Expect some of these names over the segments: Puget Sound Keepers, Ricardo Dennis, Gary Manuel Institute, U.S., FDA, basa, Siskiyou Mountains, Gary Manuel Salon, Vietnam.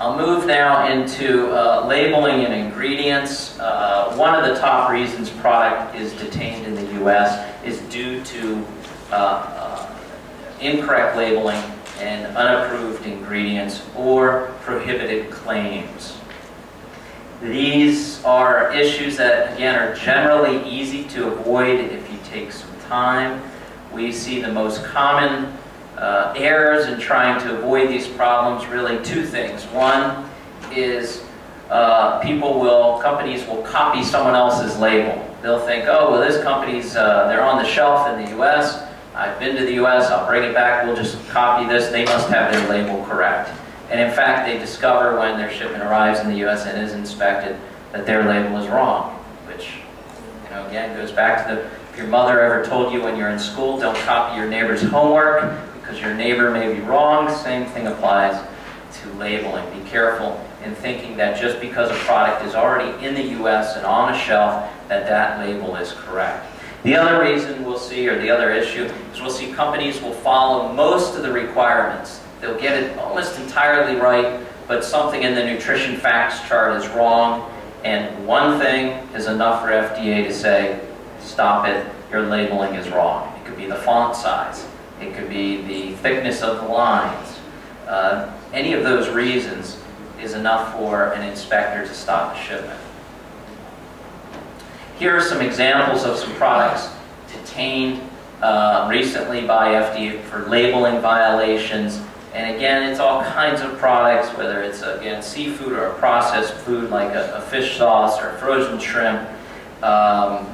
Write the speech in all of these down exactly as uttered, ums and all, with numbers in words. I'll move now into uh, labeling and ingredients. Uh, one of the top reasons product is detained in the U S is due to uh, uh, incorrect labeling and unapproved ingredients or prohibited claims. These are issues that, again, are generally easy to avoid if you take some time. We see the most common uh, errors in trying to avoid these problems, really two things. One is uh, people will, companies will copy someone else's label. They'll think, oh, well, this company's, uh, they're on the shelf in the U S, I've been to the U S, I'll bring it back, we'll just copy this, they must have their label correct. And in fact, they discover when their shipment arrives in the U S and is inspected that their label is wrong, which, you know, again, goes back to the, if your mother ever told you when you're in school, don't copy your neighbor's homework because your neighbor may be wrong, same thing applies to labeling. Be careful in thinking that just because a product is already in the U S and on a shelf, that that label is correct. The other reason we'll see, or the other issue, is we'll see companies will follow most of the requirements. They'll get it almost entirely right, but something in the nutrition facts chart is wrong, and one thing is enough for F D A to say, stop it, your labeling is wrong. It could be the font size, it could be the thickness of the lines. Uh, any of those reasons is enough for an inspector to stop a shipment. Here are some examples of some products detained uh, recently by F D A for labeling violations. And again, it's all kinds of products, whether it's, again, seafood or a processed food like a, a fish sauce or frozen shrimp. Um,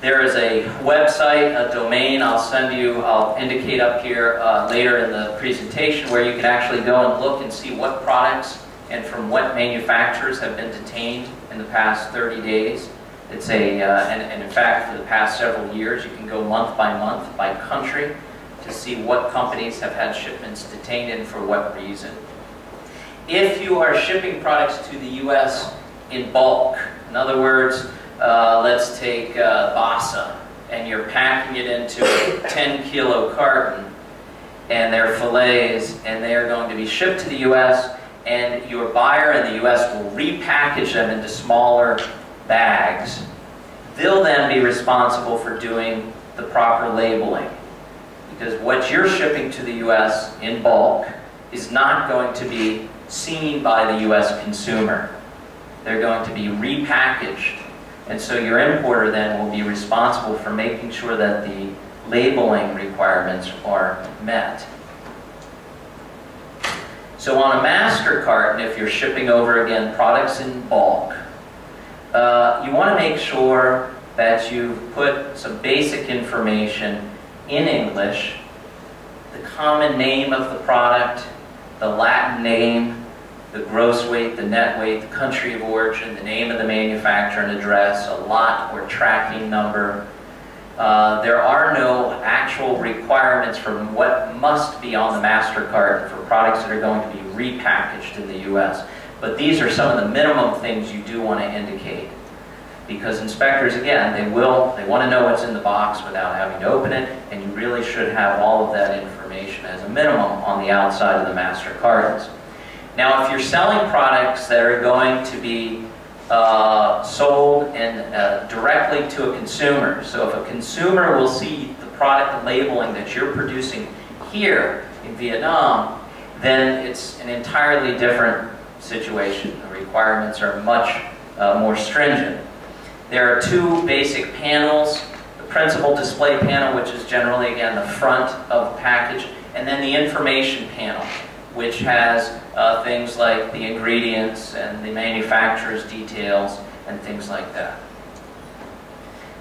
there is a website, a domain I'll send you, I'll indicate up here uh, later in the presentation, where you can actually go and look and see what products and from what manufacturers have been detained in the past thirty days. It's a, uh, and, and in fact, for the past several years, you can go month by month by country to see what companies have had shipments detained and for what reason. If you are shipping products to the U S in bulk, in other words, uh, let's take uh, basa, and you're packing it into a ten kilo carton, and they're fillets, and they are going to be shipped to the U S, and your buyer in the U S will repackage them into smaller bags. They'll then be responsible for doing the proper labeling, because what you're shipping to the U S in bulk is not going to be seen by the U S consumer. They're going to be repackaged. And so your importer then will be responsible for making sure that the labeling requirements are met. So on a master carton, if you're shipping over, again, products in bulk, uh, you want to make sure that you put some basic information in English, the common name of the product, the Latin name, the gross weight, the net weight, the country of origin, the name of the manufacturer and address, a lot or tracking number. Uh, there are no actual requirements for what must be on the master card for products that are going to be repackaged in the U S, but these are some of the minimum things you do want to indicate. Because inspectors, again, they will, they want to know what's in the box without having to open it, and you really should have all of that information as a minimum on the outside of the master cartons. Now, if you're selling products that are going to be uh, sold and uh, directly to a consumer, so if a consumer will see the product labeling that you're producing here in Vietnam, then it's an entirely different situation. The requirements are much uh, more stringent. There are two basic panels, the principal display panel, which is generally, again, the front of the package, and then the information panel, which has uh, things like the ingredients and the manufacturer's details and things like that.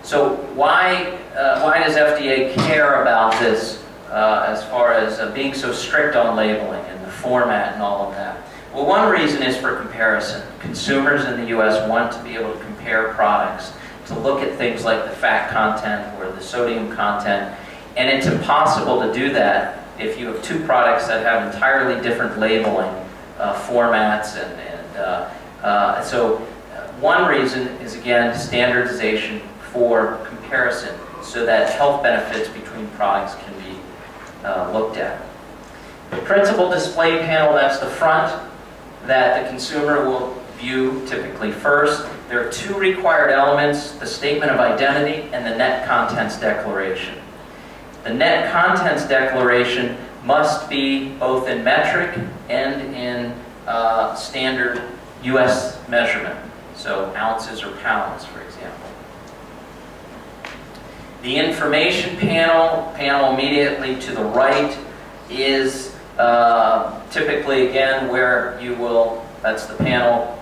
So why, uh, why does F D A care about this uh, as far as uh, being so strict on labeling and the format and all of that? Well, one reason is for comparison. Consumers in the U S want to be able to compare products, to look at things like the fat content or the sodium content, and it's impossible to do that if you have two products that have entirely different labeling uh, formats. And, and uh, uh, so one reason is, again, standardization for comparison so that health benefits between products can be uh, looked at. The principal display panel, that's the front. that the consumer will view typically first. There are two required elements, the statement of identity and the net contents declaration. The net contents declaration must be both in metric and in uh, standard U S measurement, so ounces or pounds, for example. The information panel, panel immediately to the right, is uh, typically, again, where you will, that's the panel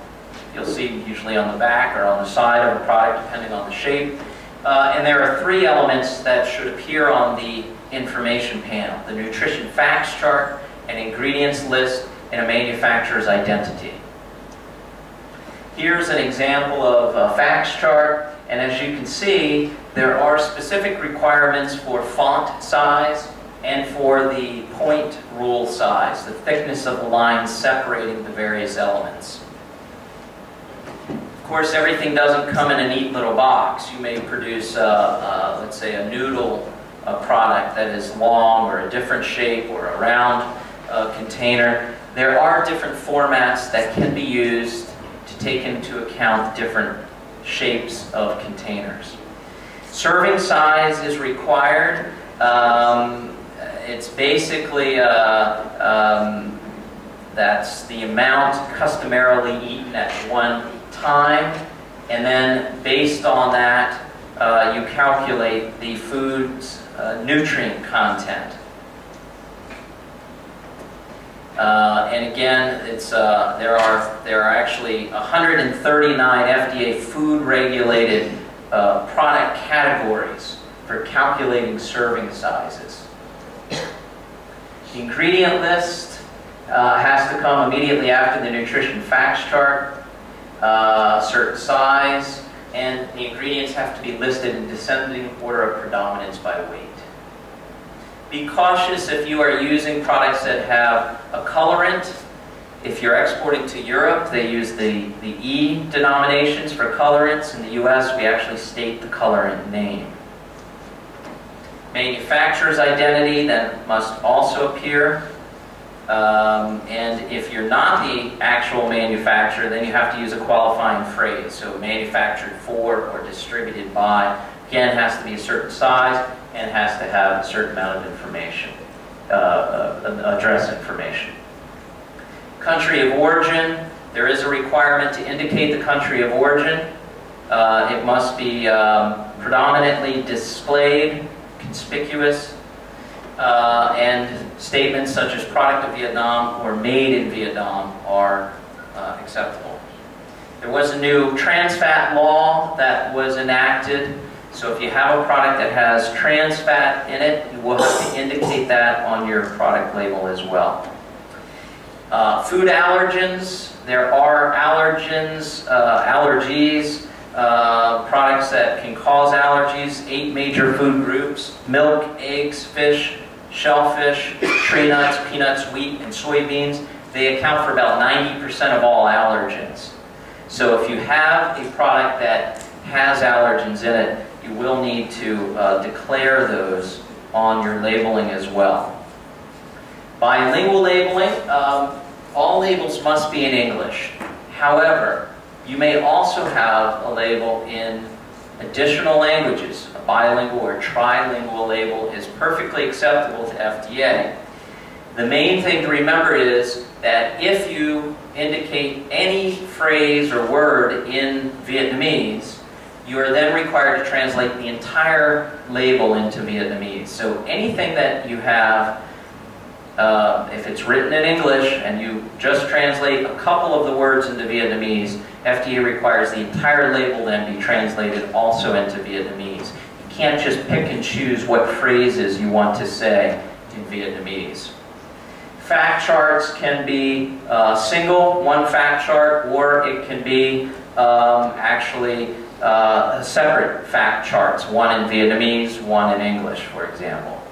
you'll see usually on the back or on the side of a product, depending on the shape. Uh, and there are three elements that should appear on the information panel: the nutrition facts chart, an ingredients list, and a manufacturer's identity. Here's an example of a facts chart, and as you can see, there are specific requirements for font size and for the point rule size, the thickness of the lines separating the various elements. Of course, everything doesn't come in a neat little box. You may produce, uh, uh, let's say, a noodle a product that is long or a different shape or a round uh, container. There are different formats that can be used to take into account different shapes of containers. Serving size is required. Um, it's basically uh, um, that's the amount customarily eaten at one time, and then based on that, Uh, you calculate the food's uh, nutrient content. Uh, and again, it's, uh, there are, there are actually one hundred thirty-nine F D A food-regulated uh, product categories for calculating serving sizes. The ingredient list uh, has to come immediately after the nutrition facts chart, uh, certain size, and the ingredients have to be listed in descending order of predominance by weight. Be cautious if you are using products that have a colorant. If you're exporting to Europe, they use the, the E denominations for colorants. In the U S, we actually state the colorant name. Manufacturer's identity then must also appear. Um, and if you're not the actual manufacturer, then you have to use a qualifying phrase. So manufactured for or distributed by, again, has to be a certain size and has to have a certain amount of information, uh, address information. Country of origin, there is a requirement to indicate the country of origin. Uh, it must be um, predominantly displayed, conspicuous. Uh, and statements such as product of Vietnam or made in Vietnam are uh, acceptable. There was a new trans fat law that was enacted, so if you have a product that has trans fat in it, you will have to indicate that on your product label as well. Uh, food allergens, there are allergens, uh, allergies, Uh, products that can cause allergies, eight major food groups: milk, eggs, fish, shellfish, tree nuts, peanuts, wheat, and soybeans. They account for about ninety percent of all allergens. So if you have a product that has allergens in it, you will need to uh, declare those on your labeling as well. Bilingual labeling, um, all labels must be in English. However, you may also have a label in additional languages. A bilingual or trilingual label is perfectly acceptable to F D A. The main thing to remember is that if you indicate any phrase or word in Vietnamese, you are then required to translate the entire label into Vietnamese. So anything that you have, Uh, if it's written in English and you just translate a couple of the words into Vietnamese, F D A requires the entire label then be translated also into Vietnamese. You can't just pick and choose what phrases you want to say in Vietnamese. Fact charts can be uh, single, one fact chart, or it can be um, actually uh, separate fact charts, one in Vietnamese, one in English, for example.